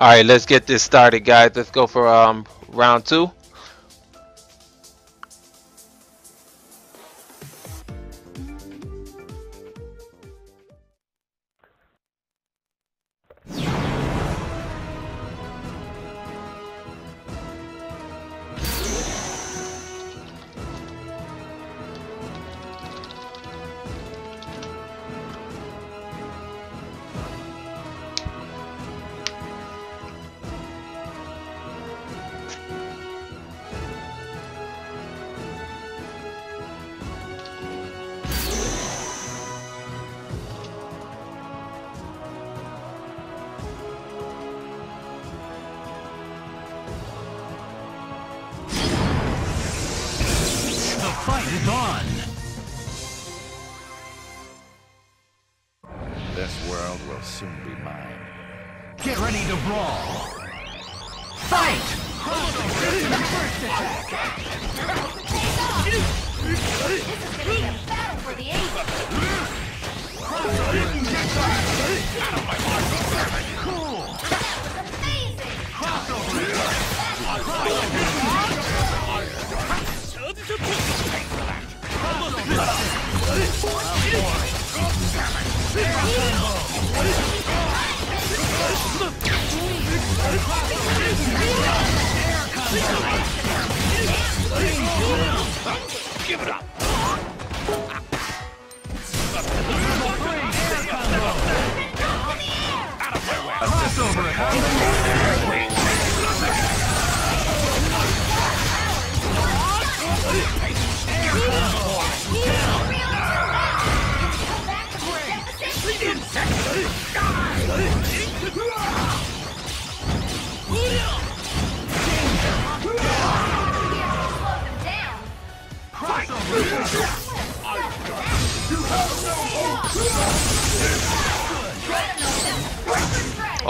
All right, let's get this started, guys. Let's go for round two. This world will soon be mine. Get ready to brawl. Give it up.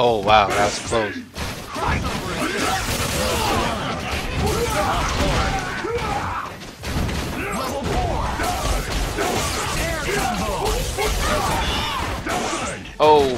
Oh wow, that was close. Oh.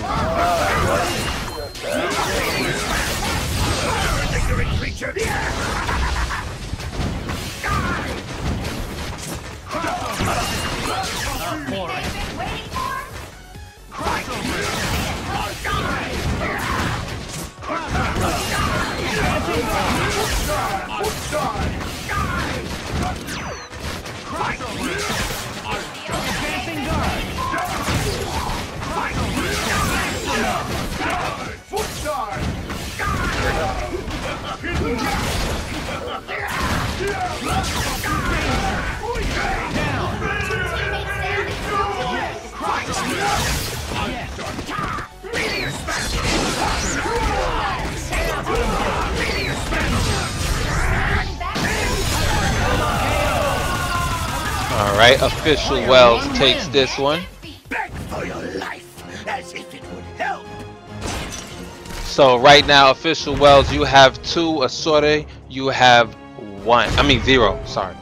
All right, Official Wells takes this one. Back for your life, as if it would help. So right now, Official Wells, you have two. Asura, you have one. I mean zero. Sorry.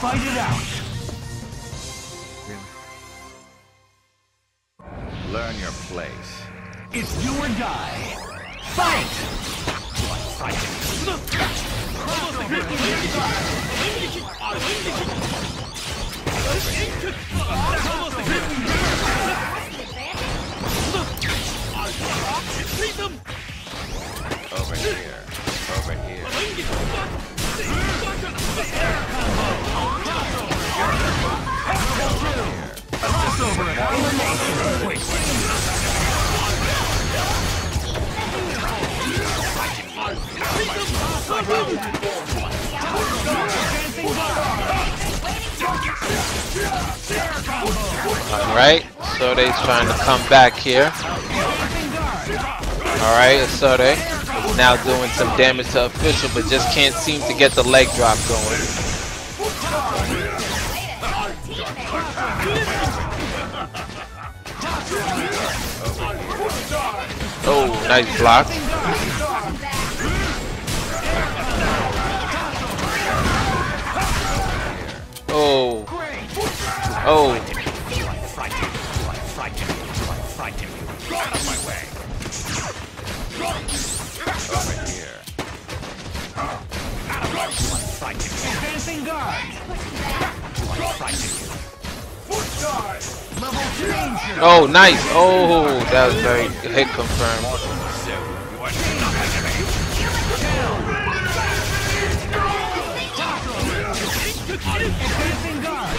Fight it out. Yeah. Learn your place. It's do or die. Fight! Fight. Over here. Over here. Alright, so they's trying to come back here. Alright, so they now doing some damage to Official, but just can't seem to get the leg drop going. Oh, nice block. Oh. Oh. Out of my way. Over here. Advancing guard. Oh, nice. Oh, that was very hit confirmed. Advancing guard.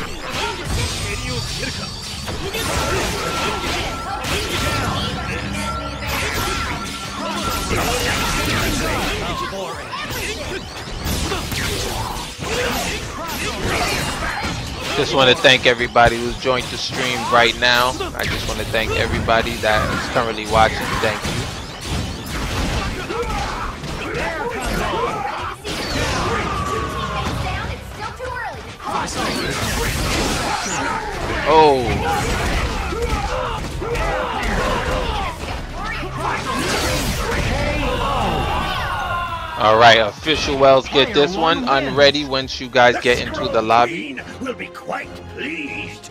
Just want to thank everybody who's joined the stream right now. I just want to thank everybody that is currently watching. Thank you. Oh. Alright, Official Wells get this one unready once you guys get into the lobby. Will be quite pleased.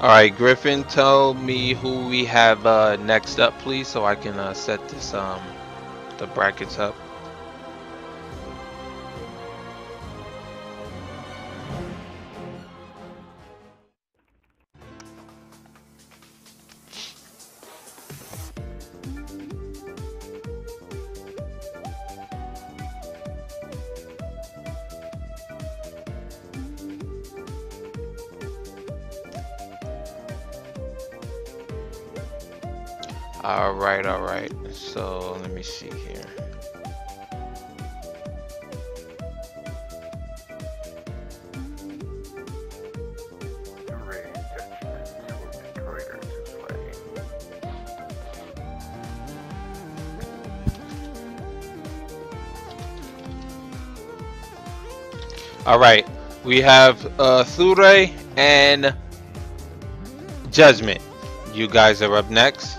Alright, Griffin, tell me who we have next up, please, so I can set this the brackets up. Alright, alright. So, let me see here. Alright, we have Asura and Judgment. You guys are up next.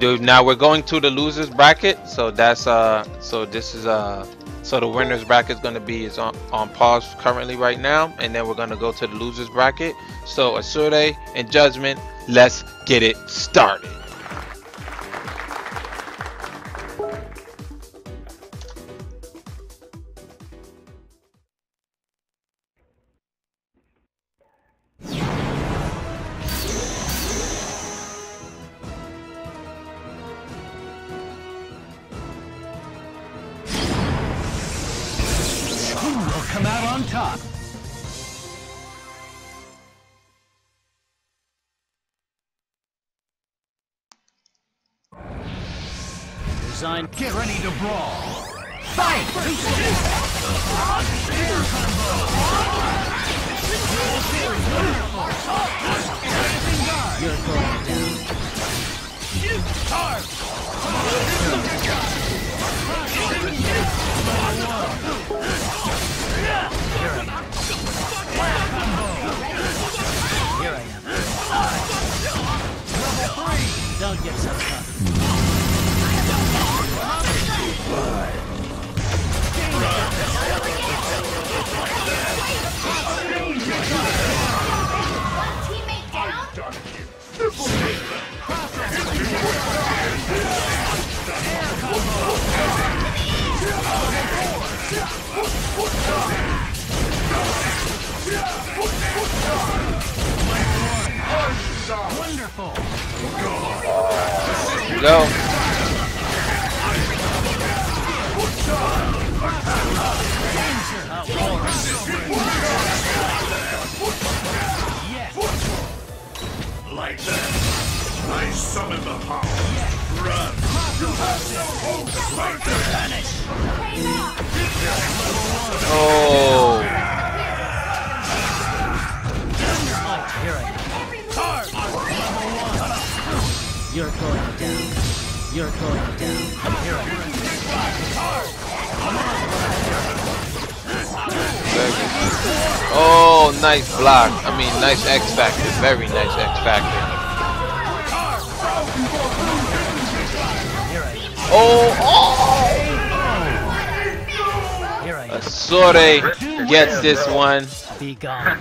Dude, now we're going to the losers bracket, so that's so the winners bracket is going to be on pause currently right now, and then we're going to go to the losers bracket. So Asura and Judgment, let's get it started. Get ready to brawl. Fight! You're going down. Here I am. Level 3! Don't get so tough. Let's go. Oh. You're going down. You're going down. Oh, nice block. I mean, nice X-Factor. Very nice X-Factor. Oh, oh! Asura gets this one. Be gone.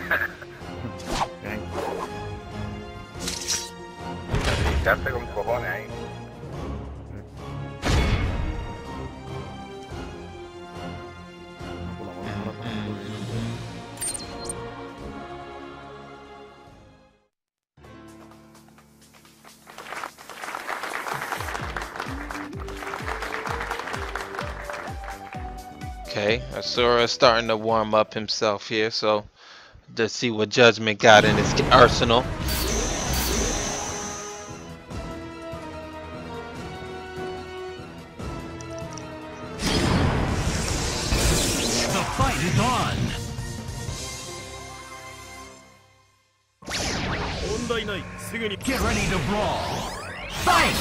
Okay, Asura starting to warm up himself here, so let's see what Judgment got in his arsenal. The fight is on. Get ready to brawl. Fight!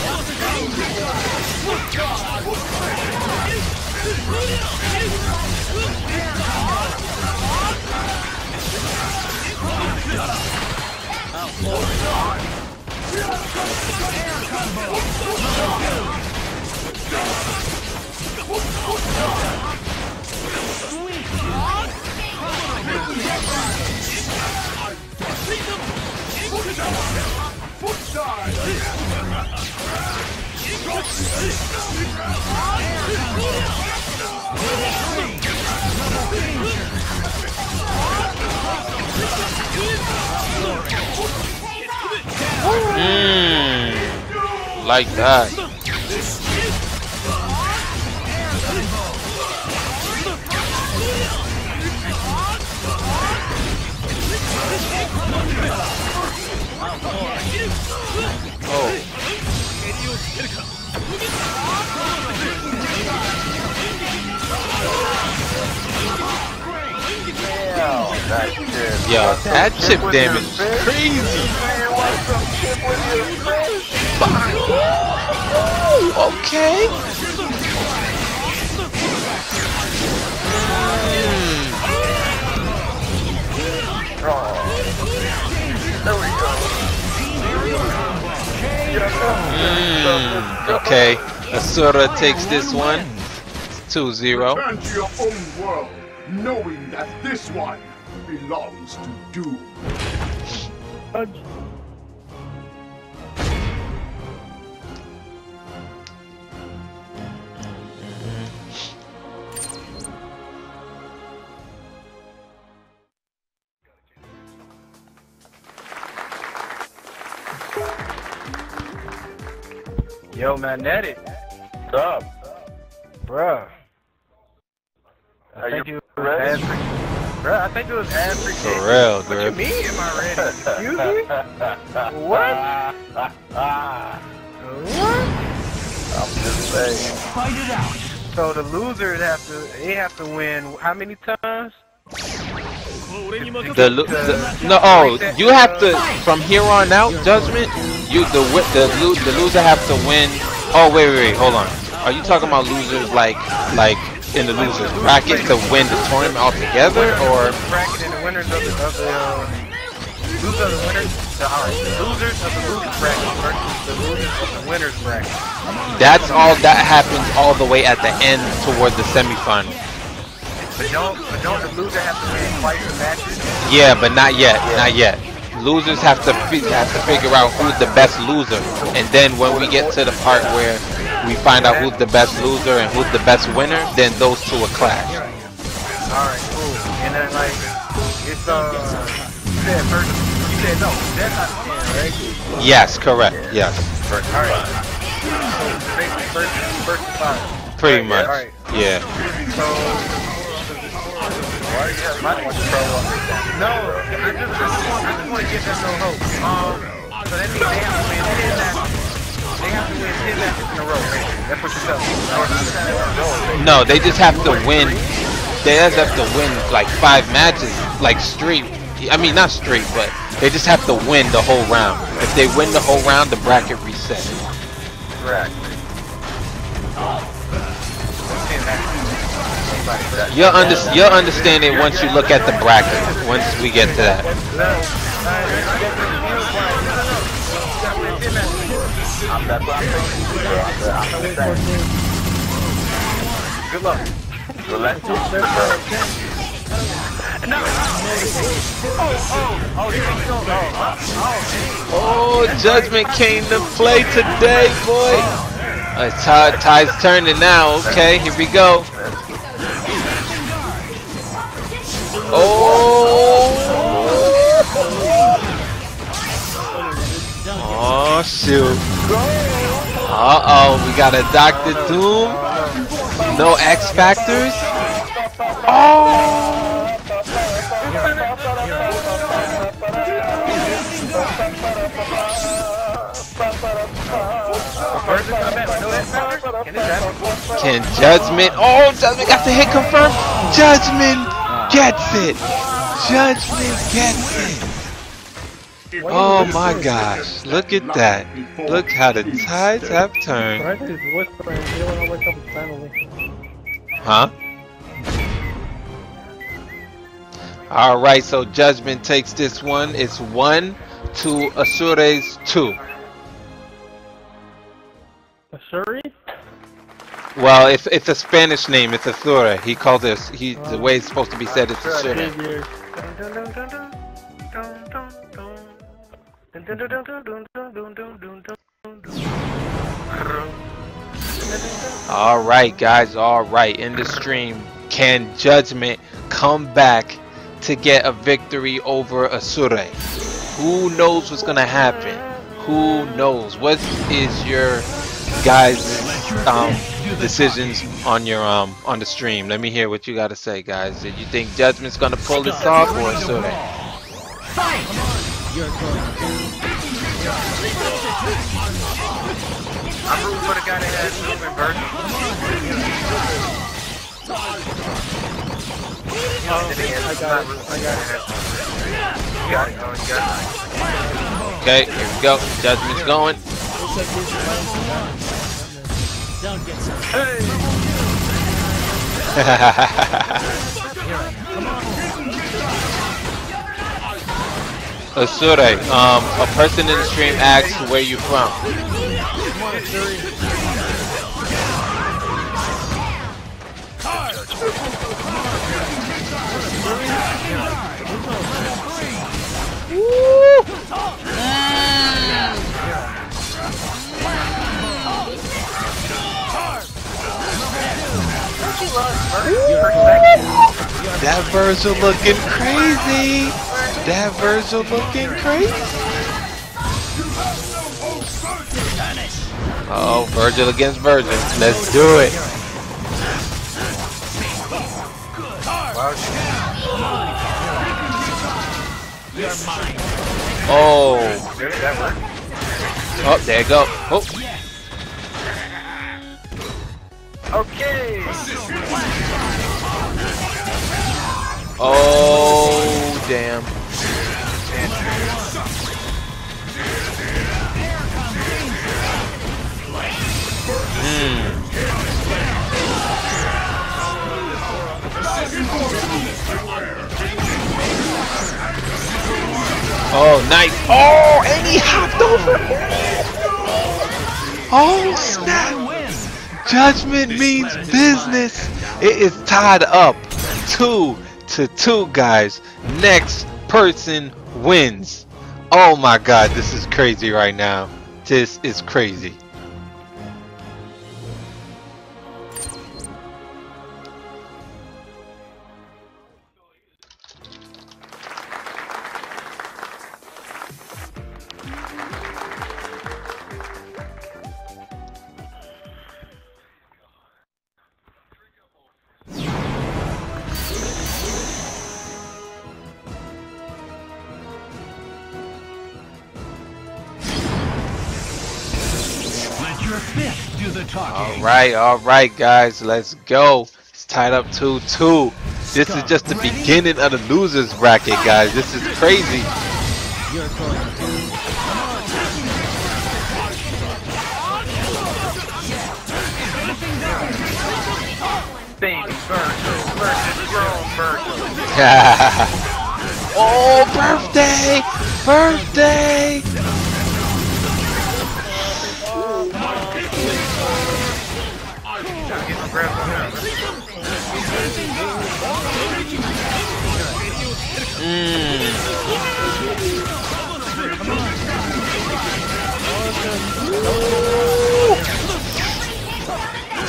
Like that. Yo, that chip damage is crazy. Ooh, okay. Okay, Asura takes this one. It's 2-0. Return to your own world, knowing that this one belongs to Doom. Yo, Magnetic. What's up? Bruh. I think it was African. For real, dude. What you mean? Am I ready? Excuse me? What? What? I'm just saying. Fight it out. So the losers have to, they have to win how many times? You have to, from here on out, Judgment, the loser have to win. Oh, wait, hold on. Are you talking about losers like in the losers bracket to win the tournament altogether, or bracket and the winners of the losers of the losers bracket versus the losers of the winners bracket? That's all that happens all the way at the end toward the semifinal. But don't the loser have to win twice the matches? Yeah, but not yet, not yet. Losers have to figure out who's the best loser, and then when we get to the part where we find out who's the best loser and who's the best winner, then those two will clash. Alright, cool. And then, like, it's, you said no, that's not the end, right? Yes, correct, yes. Alright. So, basically, first five. Pretty much, yeah. So, why do you have my one trouble on this one? No, I just want to get this on hope. So that means they have to win. They have No, they just have to win. They just have to win like 5 matches, like straight. I mean, not straight, but they just have to win the whole round. If they win the whole round, the bracket resets. Correct. You'll understand it once you look at the bracket. Once we get to that. Good luck. Oh, Judgment came to play today, boy. Ty's turning now. Okay, here we go. Oh, shoot. Uh-oh, we got a Dr. Doom. No X-Factors. Oh! Can Judgment? Oh, Judgment got the hit confirmed. Judgment gets it. Judgment gets it. Oh my gosh, look at that. Look how the tides have turned. Huh? Alright, so Judgment takes this one. It's 1 to Asura's 2. Asura? Well, it's a Spanish name. It's Asura. He calls it, the way it's supposed to be said, it's Asura. Alright guys, alright, in the stream, can Judgment come back to get a victory over Asura? Who knows what's gonna happen? Who knows? What is your guys' decisions on your on the stream? Let me hear what you gotta say, guys. Do you think Judgment's gonna pull this off or Asura? You're going to. I'm rooting for the guy that has Doom and Vergil. I got it. Okay, here we go. Judgment's going. Asura, a person in the stream asks where you from. That Vergil looking crazy. That Vergil looking crazy. Oh, Vergil against Vergil. Let's do it. Oh. Oh, there you go. Oh. Okay. Oh, damn. Oh, nice. Oh, and he hopped over. Oh, snap. Judgment means business. It is tied up 2 to 2, guys. Next person wins. Oh my god, this is crazy right now. This is crazy. Smith do the talking. All right, guys, let's go. It's tied up 2-2. This is just the beginning of the losers bracket, guys. This is crazy. You're going to Vergil versus your own Vergil. Oh, birthday! Birthday! Oh my goodness.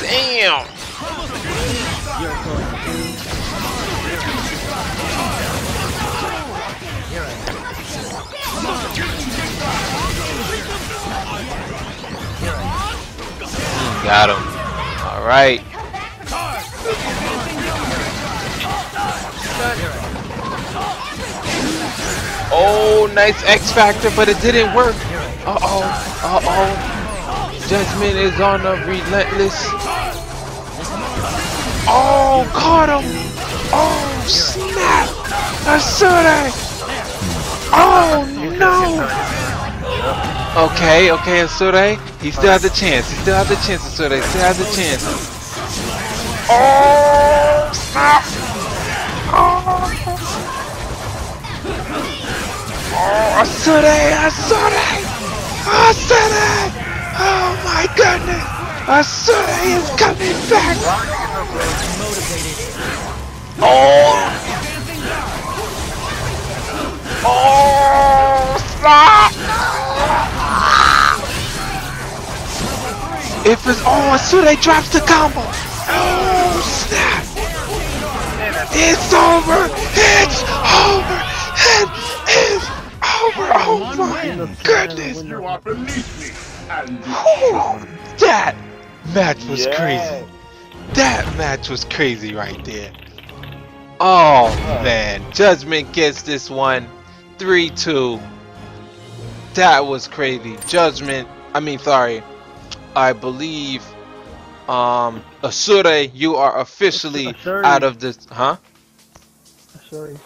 Damn! You're going to got him. All right. Oh, nice X-Factor, but it didn't work. Uh-oh. Uh-oh. Judgment is on a relentless. Oh, caught him. Oh, snap. Asura. Oh no! Okay, okay, Asura. He still has a chance. He still has a chance, Asura. He still has a chance. Oh! Stop! Oh! Oh, Asura! Asura! Asura! Oh my goodness! Asura is coming back! Oh! Oh, stop! If it's Asura drops the combo. Oh, snap! It's over! It's over! It is over! Oh my goodness! Whew, that match was crazy. That match was crazy right there. Oh man, Judgment gets this one. 3-2. That was crazy. Judgment. I mean, sorry. I believe Asura, you are officially out of this, huh? Sorry.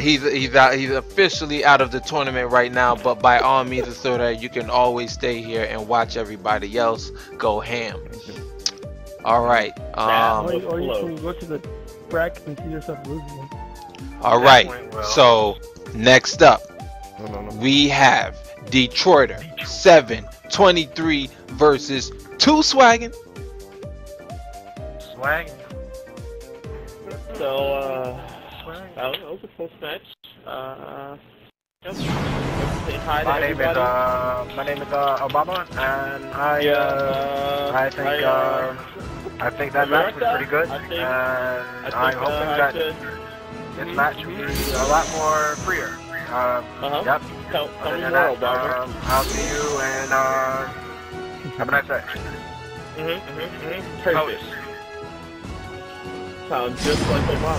He's out, he's officially out of the tournament right now, but by all means, Asura, you can always stay here and watch everybody else go ham. All right. Or you can go to the bracket and see yourself losing. All right, so next up, we have Detroiter 723 versus 2 Swaggin. Swaggin. So, that was a close match. My name is Obama, and I think that match was pretty good, and I'm hoping that this match will be a lot more freer. Yep. I'll see you and have a nice day. Sounds just like Obama.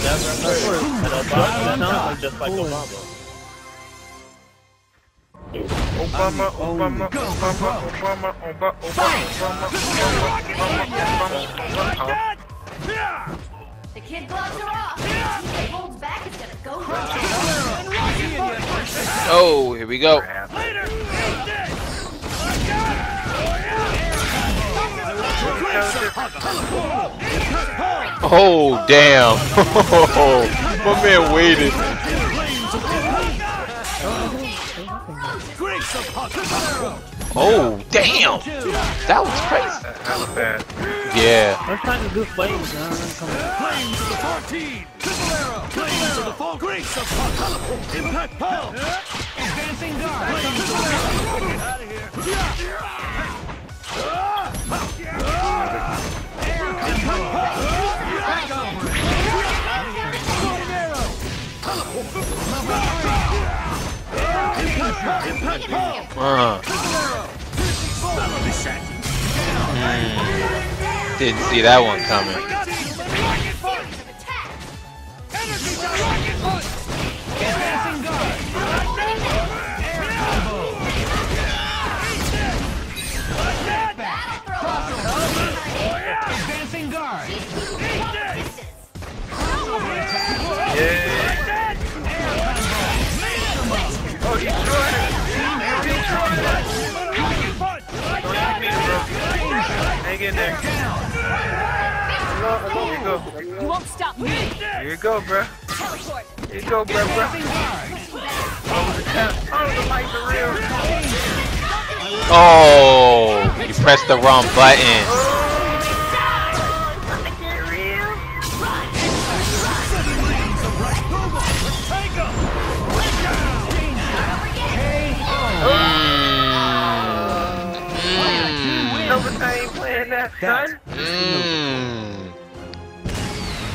That's right. And Obama sounds just like Obama. Obama. The kid gloves are off. He holds back, it's gonna go down. Oh, here we go. Oh, damn. My man waited. Oh, damn. That was crazy. That was bad. Yeah. I'm trying to do flames. Flames of the 14. Triple arrow. Flames of the 4. Greeks of Pop. Impact Pal. Advancing dark. Get out of here. Impact Pal. Impact Pal. Didn't see that one coming. Hang in there. Here you go. You won't stop me. Here you go, bro. Here you go, bro. Oh, the lights are real. Oh, you pressed the wrong button.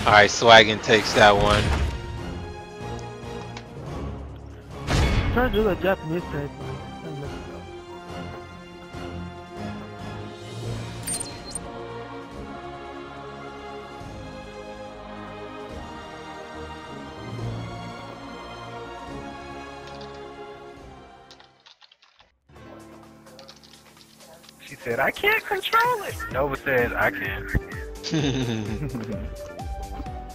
Alright, Swaggin takes that one. I'm trying to do the Japanese type. She said, I can't control it. Nova said, I can.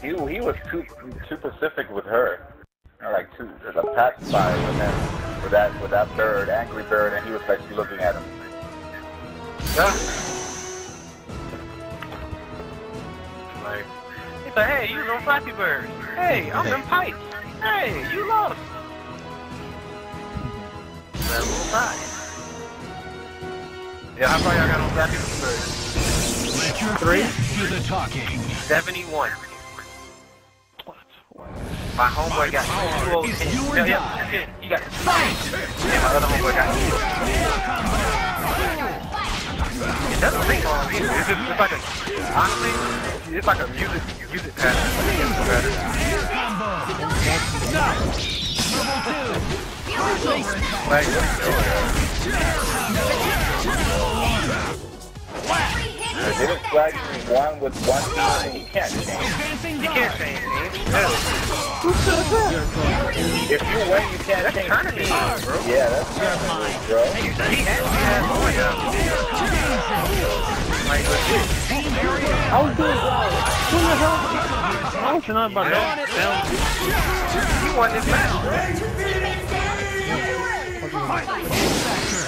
He was too pacific with her. Like there's a pacifier with that bird, angry bird, and he was actually looking at him. Like, he said, hey, you little flappy bird. Hey, I'm in pipes. Hey, you lost. That little pie. Yeah, how far y'all got on flappy birds? Let your friends do the talking. 71. My homeboy got 210. No, yeah, you got 5. And my other homeboy got 2. It doesn't take long either. It's just it's like a, honestly, it's like a music pattern. Like, they didn't flag me one with one time. He can't change. He can't change, no. If you win, you can't change. Bro. Yeah, that's kind of bro. I was doing well. Who the hell? I was not about that. You won this match, bro.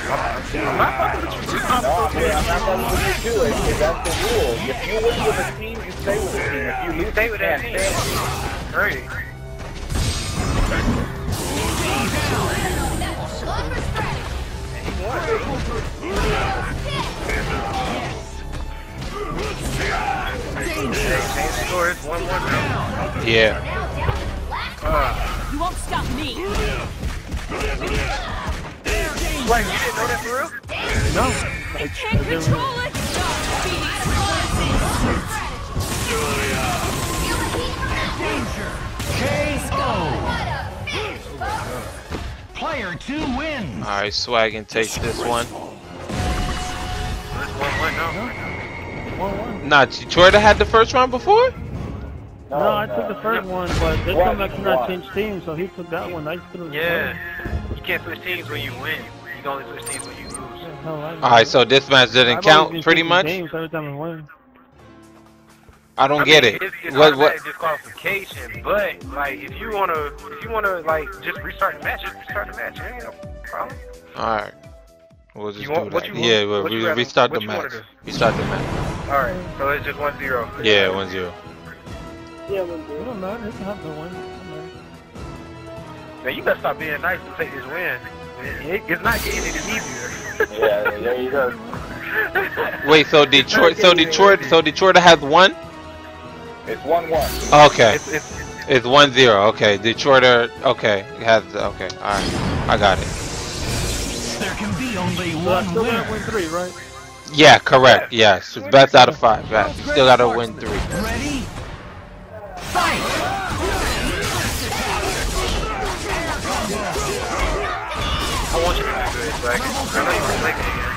I'm not fucking with you. That's the rule. If you win with a team, you stay with a team. If you lose, you can't stay. Great. Yeah. You won't stop me. Wait, you didn't know that for real? No. I can't control it. Player 2 wins. All right, Swaggin takes this one. Nah, Detroit had the first round before? No, I took the first one, but this time I cannot change teams, so he took that one. I just threw it. Yeah, you can't switch teams when you win. You can only switch teams when you lose. All right, so this match didn't count, pretty much. Every time I win. I don't get it. What? Disqualification, but like, if you wanna, like, just restart the match. Just restart the match. Ain't no problem. All right. We'll just do that. Yeah, we'll restart the match. Restart the match. All right. So it's just 1-0. Yeah, 1-0. Yeah, 1-0. It don't matter. It's not the one. Now you better stop being nice and take this win. It's not getting any easier. Yeah, there you go. Wait, so Detroit has won. It's 1-1. Okay. It's 1-0. Okay. Detroit. Okay. It has. Okay. All right. I got it. There can be only one winner. Win 3, right? Yeah. Correct. Yes. Best out of 5. Right. Still gotta win 3. Ready? Fight! I want you to do it, Black. I know you were blinking again.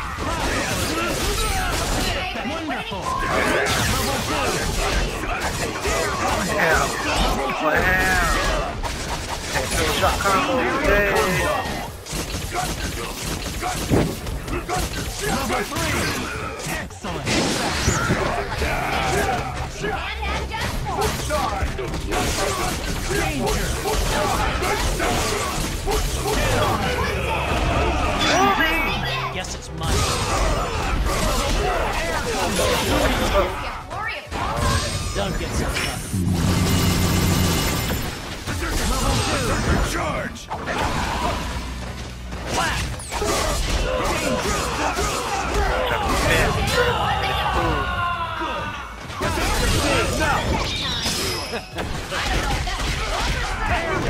Yes, it's mine. don't get so stuck. Level 2! Charge!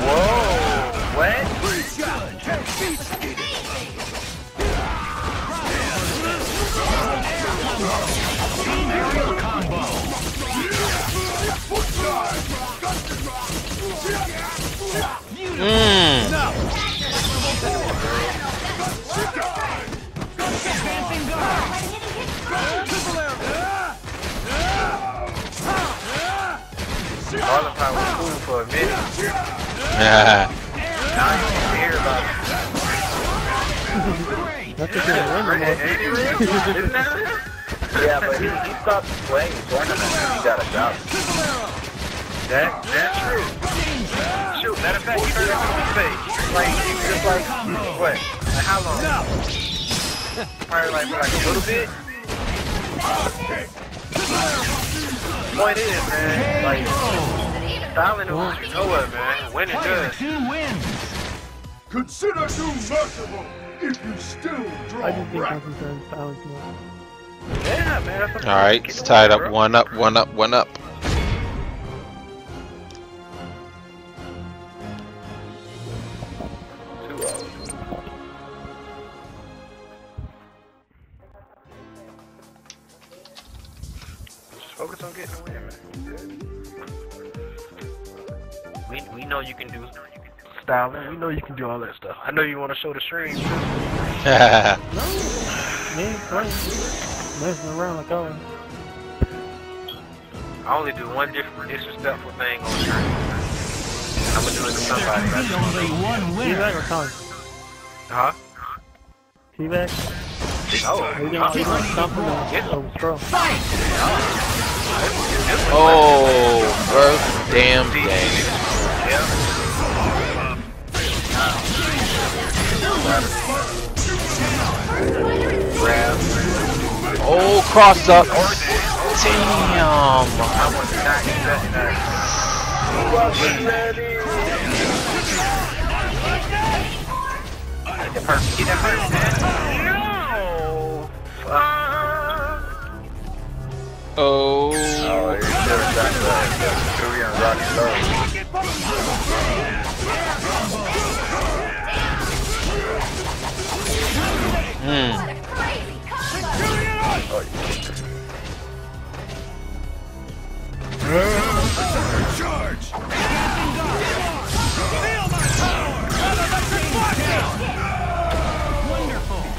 Whoa! What? Aerial combo. Qualify was cool for a minute. Now you can hear about it. That's a good one. Isn't that real? Yeah, but he stopped playing tournaments when he got a job. That's true. Shoot, matter of fact, he turned up his face. Like, just like, what? Like, how long? Probably like a little bit? Point is, man, like, styling who you know of, man, when it does. Consider you merciful if you still draw. I just think I can turn styling tomorrow. Yeah, man. Alright, it's tied up. 1 up, 1 up, 1 up. Focus on getting away, man. We know you can do styling. We know you can do all that stuff. I know you want to show the stream. Messing around like always. I only do one different disrespectful thing on stream. I'm gonna do it to somebody. Huh? T-Bag? Oh, birth damn thing. Oh, cross up. Damn. Oh,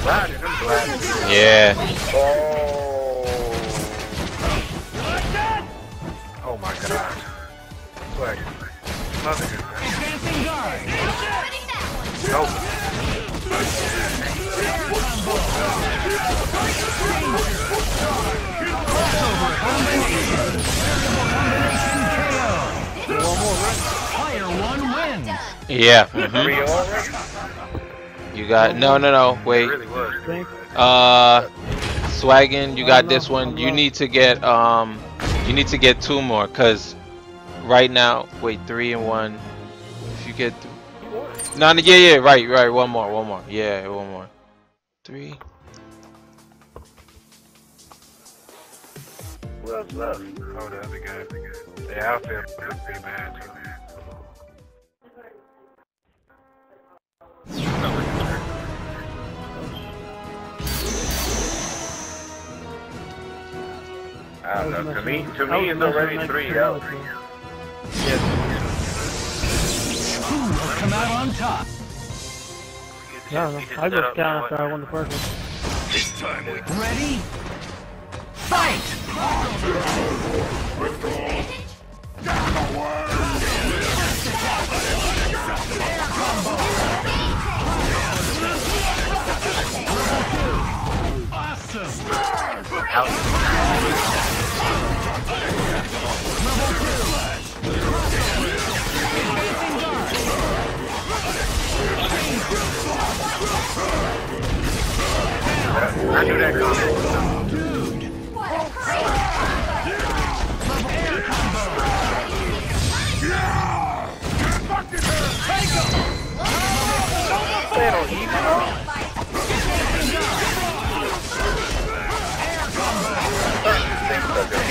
Wonderful. Yeah. Oh my god. Swaggin. Love it. Nope. Yeah. Mm-hmm. You got no, wait. Swaggin, you got this one. You need to get You need to get 2 more, cause right now, wait, 3 and 1. If you get, yeah, right, 1 more, yeah, 1 more, 3. What else left? Oh, the other guy, yeah, I feel pretty bad too, man. I don't know, to me it's already 3-0. Yes. Who will come out on top? No, I just down after I won the first one. This time we ready? Fight! Awesome! I knew that coming. Dude! What a crazy combo! Because if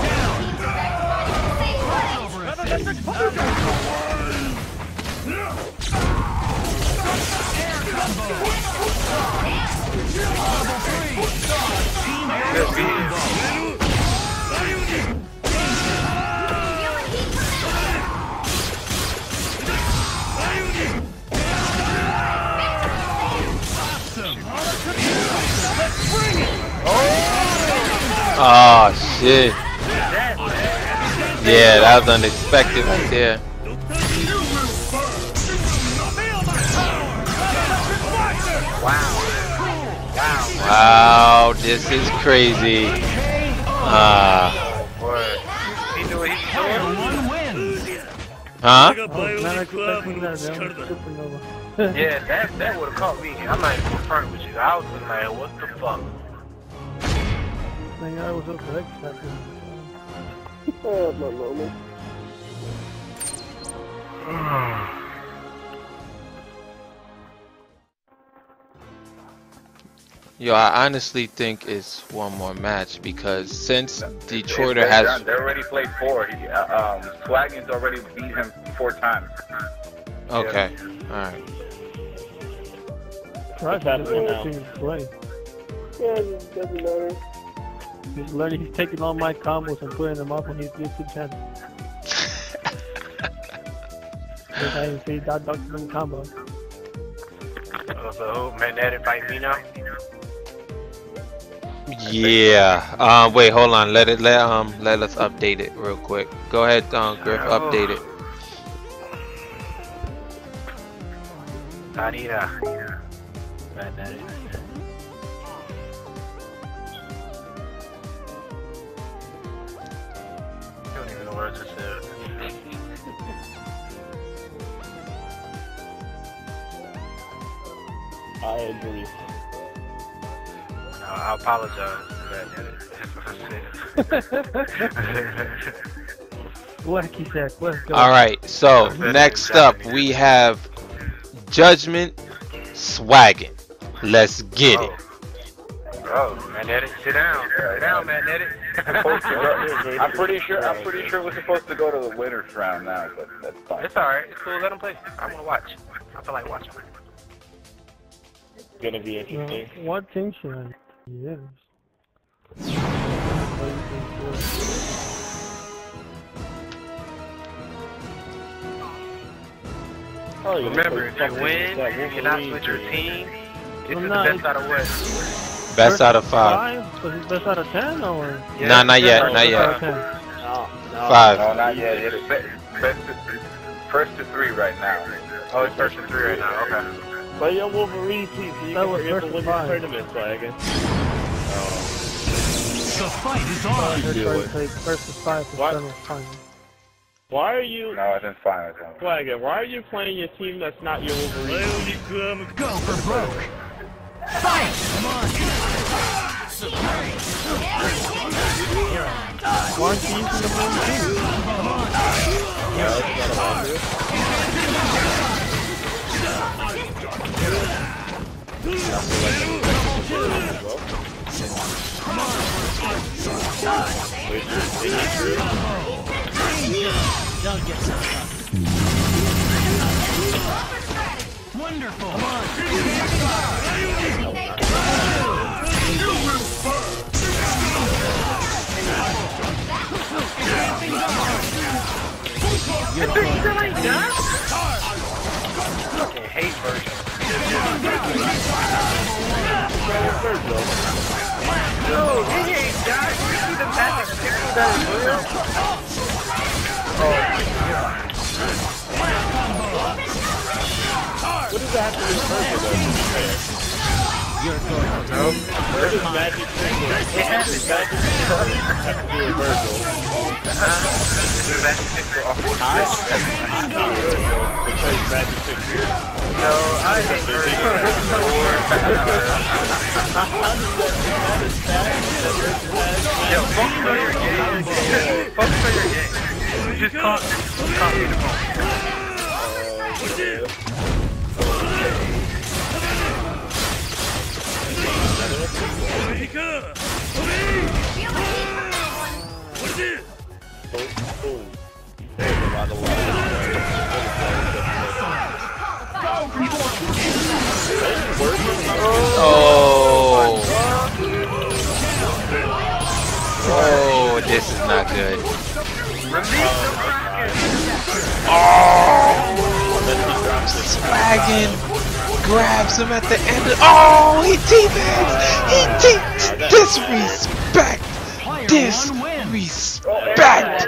Oh shit. Yeah, that was unexpected right there. Wow, this is crazy. Huh? Yeah, that would have caught me. I'm not even confronted with you. I was in like, what the fuck? I was up for X-Factor. Oh, my moment. Yo, I honestly think it's one more match because since Detroit has... They already played four. Swaggin's already beat him 4 times. Okay, yeah. Alright. Yeah, it doesn't matter. He's learning. He's taking all my combos and putting them up on his YouTube channel. I didn't see that Dr. Doom combo. So, magnetic fight me now. Yeah. Wait, hold on. Let us update it real quick. Go ahead, Griff. Update it. Magnetic. I agree. I apologize for that. Alright, so next up we have Judgment Swaggin. Let's get it. Oh, Magnetic, sit down. Sit down, Magnetic. I'm pretty sure we're supposed to go to the winner's round now, but that's fine. It's alright, it's cool, let him play. I want to watch. I feel like watching. It's gonna be interesting. Yeah, what team should I use? Remember, if you win, you cannot switch your team. This is the best out of what? Best out of 5. Was it best out of 10 or? Yeah, nah, not yet. Not yet. No, no. 5. No, not yet. It's first to 3 right now. Oh, it's first to 3 right now. Okay. But your Wolverine team, so you can win the tournament, Swaggin. Oh. The fight is on. First to 5 for tournament final. Why are you? No, I didn't find it. Swaggin, why are you playing your team that's not your Wolverine? Go for broke. Fight! Come on! One team from the blue team! Wonderful! Come on! Fucking hate Vergil. No, he ain't died. You see the magic picture that is real? What does that have to do with Vergil though? What does magic thing have to do with Vergil? Oh, this is not good. Oh, Swaggin grabs him at the end of. Oh, he teabags! He teabags! Disrespect! Disrespect!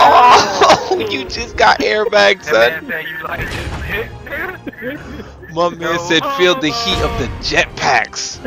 Oh, you just got airbagged, son! My man said feel the heat of the jetpacks.